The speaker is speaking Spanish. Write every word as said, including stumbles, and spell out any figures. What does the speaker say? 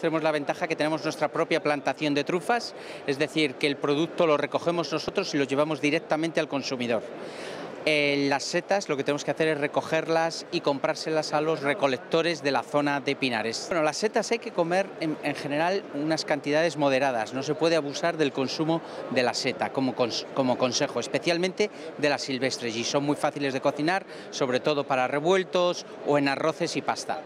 Tenemos la ventaja que tenemos nuestra propia plantación de trufas, es decir, que el producto lo recogemos nosotros y lo llevamos directamente al consumidor. Eh, las setas lo que tenemos que hacer es recogerlas y comprárselas a los recolectores de la zona de Pinares. Bueno, las setas hay que comer en, en general unas cantidades moderadas, no se puede abusar del consumo de la seta como, cons, como consejo, especialmente de las silvestres, y son muy fáciles de cocinar, sobre todo para revueltos o en arroces y pasta.